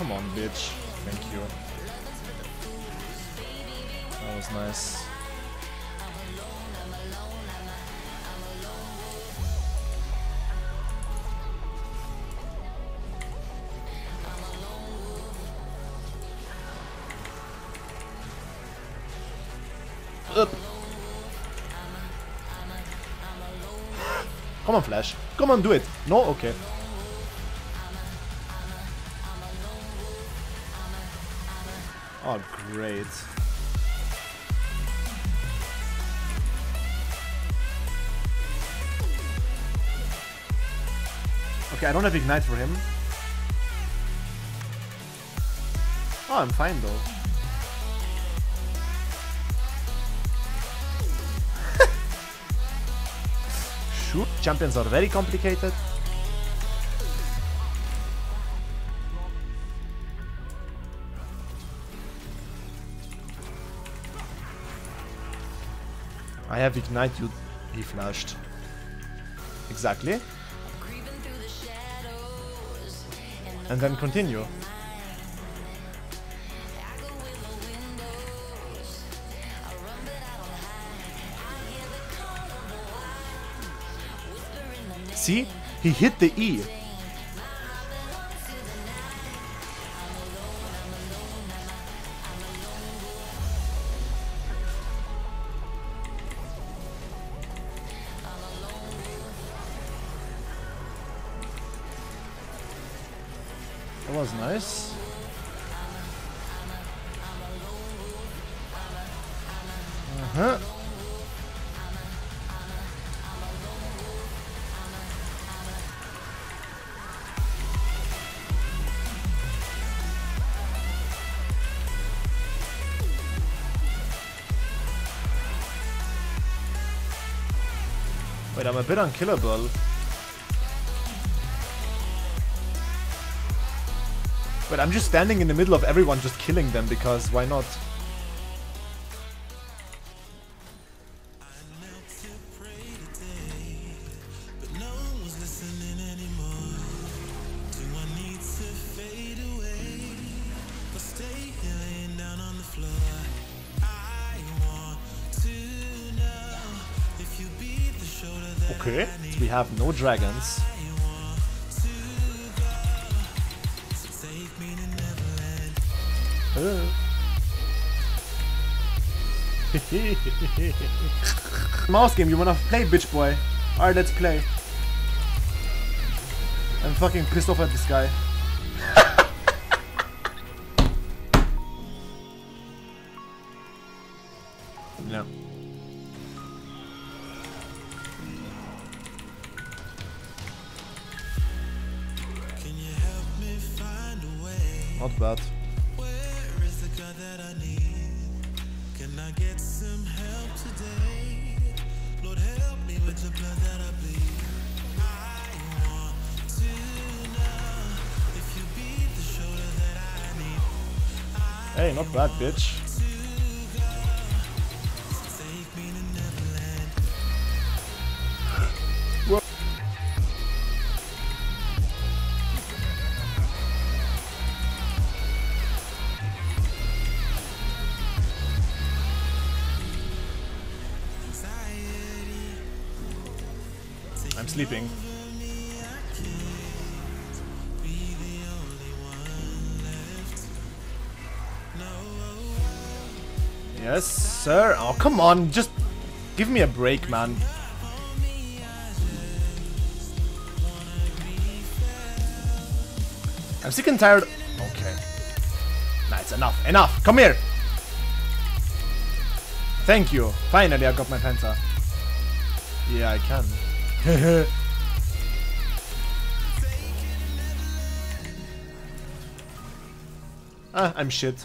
come on, bitch. Thank you. That was nice. Come on, Flash. Come on, do it. No? Okay. Oh, great. Okay, I don't have Ignite for him. Oh, I'm fine, though. Shoot. Champions are very complicated. I have Ignite you. He flashed. Exactly. And then continue. See? He hit the E. That was nice. Uh-huh. Wait, I'm a bit unkillable. But I'm just standing in the middle of everyone just killing them, because why not? Okay, we have no dragons. Mouse game, you wanna play, bitch boy? Alright, let's play. I'm fucking pissed off at this guy. No. Not bad. Where is the God that I need? Can I get some help today? Lord, help me with the blood that I bleed. I want to know if you be the shoulder that I need. Hey, not bad, bitch. Take me to Neverland. Whoa. I'm sleeping. Yes, sir. Oh, come on. Just give me a break, man. I'm sick and tired. Okay. Nice. Enough. Enough. Come here. Thank you. Finally, I got my Fanta. Yeah, I can. Ah, I'm shit.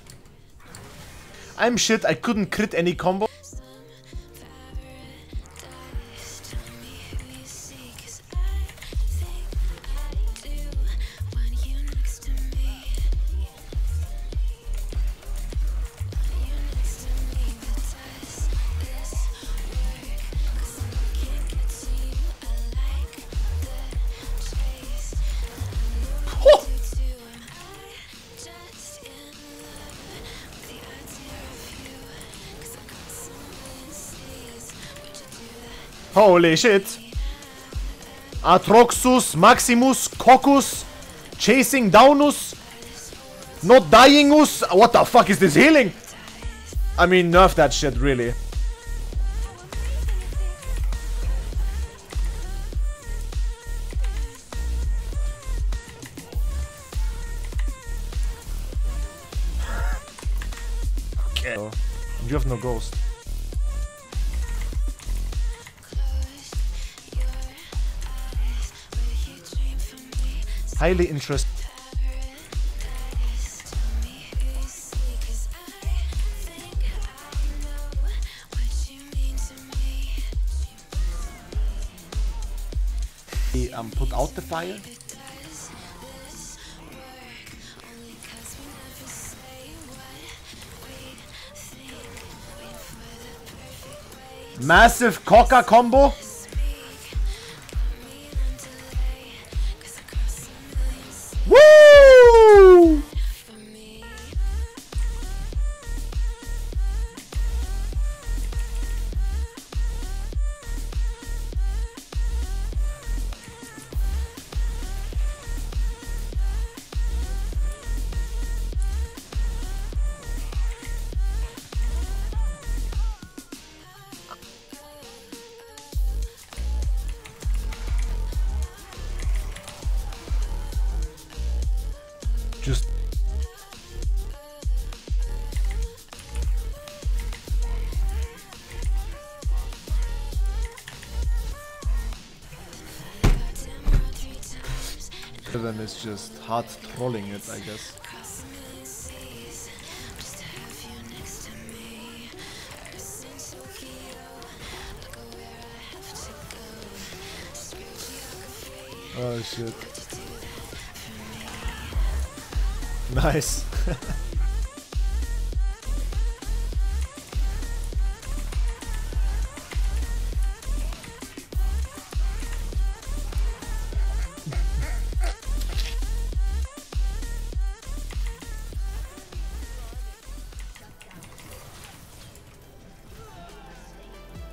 I'm shit, I couldn't crit any combo. Holy shit. Atroxus, Maximus, Cocus, Chasing Downus, Not Dyingus. What the fuck is this healing? I mean, nerf that shit, really. Okay. You have no ghost. Highly interesting. Put out the fire. Massive Coca combo. Just then it's just hard trolling it, I guess. Oh shit. Nice.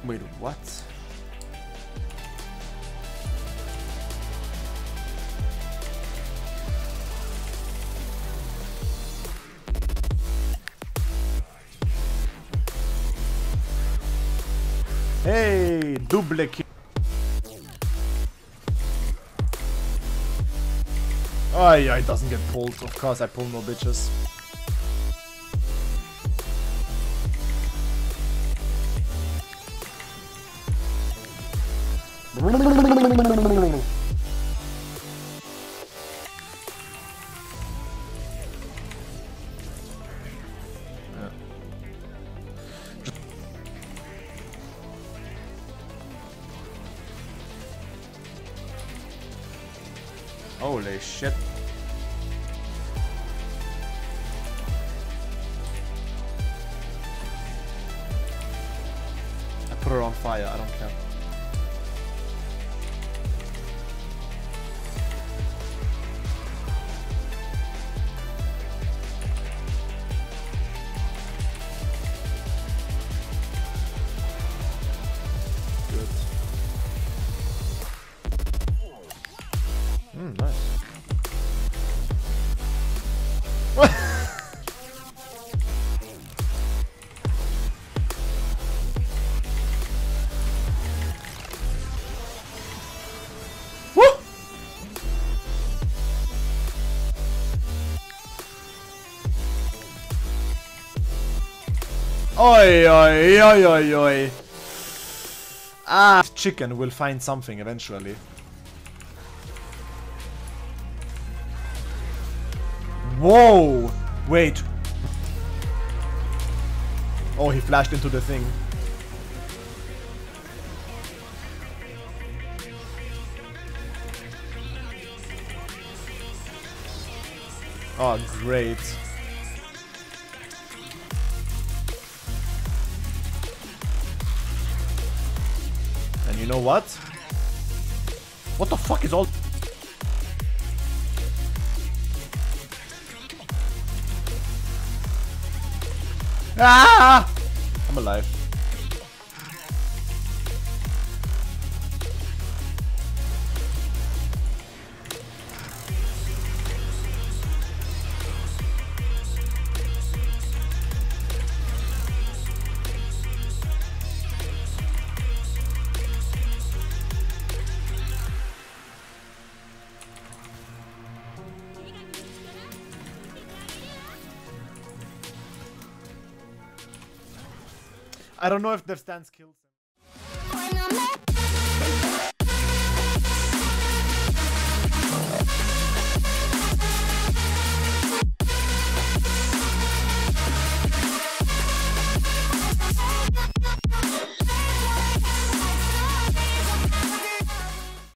Wait, what? Hey, double kill. Oh yeah, it doesn't get pulled. Of course I pull no bitches. Holy shit. I put her on fire, I don't care. Nice. What? What? Oi, oi, oi, oi, oi. Ah, chicken will find something eventually. Whoa! Wait. Oh, he flashed into the thing. Oh, great. And you know what? What the fuck is all... Ah! I'm alive. I don't know if death stance kills him.